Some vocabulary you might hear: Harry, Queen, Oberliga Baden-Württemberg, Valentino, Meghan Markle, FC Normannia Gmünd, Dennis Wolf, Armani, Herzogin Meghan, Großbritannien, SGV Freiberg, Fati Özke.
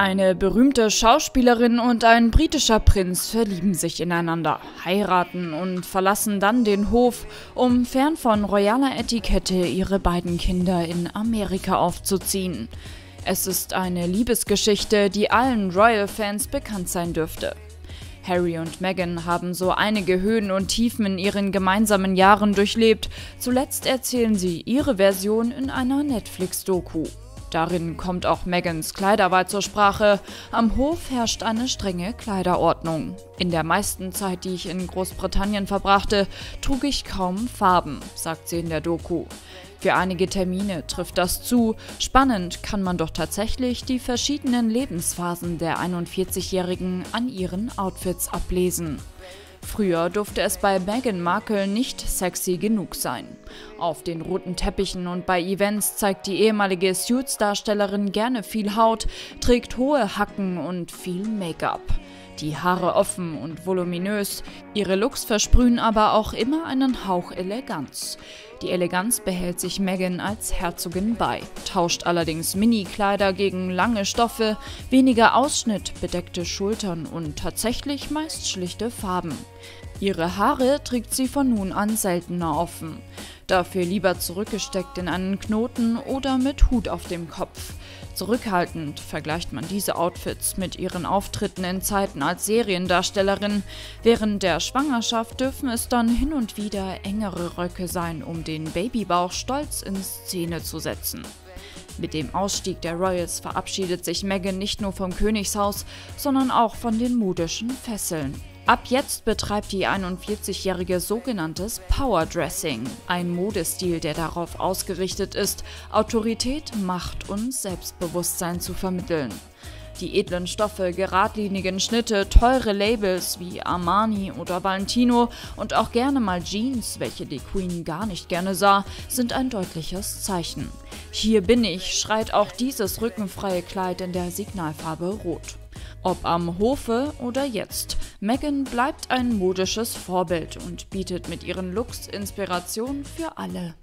Eine berühmte Schauspielerin und ein britischer Prinz verlieben sich ineinander, heiraten und verlassen dann den Hof, um fern von royaler Etikette ihre beiden Kinder in Amerika aufzuziehen. Es ist eine Liebesgeschichte, die allen Royal-Fans bekannt sein dürfte. Harry und Meghan haben so einige Höhen und Tiefen in ihren gemeinsamen Jahren durchlebt. Zuletzt erzählen sie ihre Version in einer Netflix-Doku. Darin kommt auch Meghans Kleiderwahl zur Sprache. Am Hof herrscht eine strenge Kleiderordnung. In der meisten Zeit, die ich in Großbritannien verbrachte, trug ich kaum Farben, sagt sie in der Doku. Für einige Termine trifft das zu. Spannend kann man doch tatsächlich die verschiedenen Lebensphasen der 41-Jährigen an ihren Outfits ablesen. Früher durfte es bei Meghan Markle nicht sexy genug sein. Auf den roten Teppichen und bei Events zeigt die ehemalige Suits-Darstellerin gerne viel Haut, trägt hohe Hacken und viel Make-up. Die Haare offen und voluminös, ihre Looks versprühen aber auch immer einen Hauch Eleganz. Die Eleganz behält sich Meghan als Herzogin bei, tauscht allerdings Mini-Kleider gegen lange Stoffe, weniger Ausschnitt, bedeckte Schultern und tatsächlich meist schlichte Farben. Ihre Haare trägt sie von nun an seltener offen, dafür lieber zurückgesteckt in einen Knoten oder mit Hut auf dem Kopf. Zurückhaltend vergleicht man diese Outfits mit ihren Auftritten in Zeiten als Seriendarstellerin. Während der Schwangerschaft dürfen es dann hin und wieder engere Röcke sein, um den Babybauch stolz in Szene zu setzen. Mit dem Ausstieg der Royals verabschiedet sich Meghan nicht nur vom Königshaus, sondern auch von den modischen Fesseln. Ab jetzt betreibt die 41-Jährige sogenanntes Powerdressing, ein Modestil, der darauf ausgerichtet ist, Autorität, Macht und Selbstbewusstsein zu vermitteln. Die edlen Stoffe, geradlinigen Schnitte, teure Labels wie Armani oder Valentino und auch gerne mal Jeans, welche die Queen gar nicht gerne sah, sind ein deutliches Zeichen. Hier bin ich, schreit auch dieses rückenfreie Kleid in der Signalfarbe Rot. Ob am Hofe oder jetzt, Meghan bleibt ein modisches Vorbild und bietet mit ihren Looks Inspiration für alle.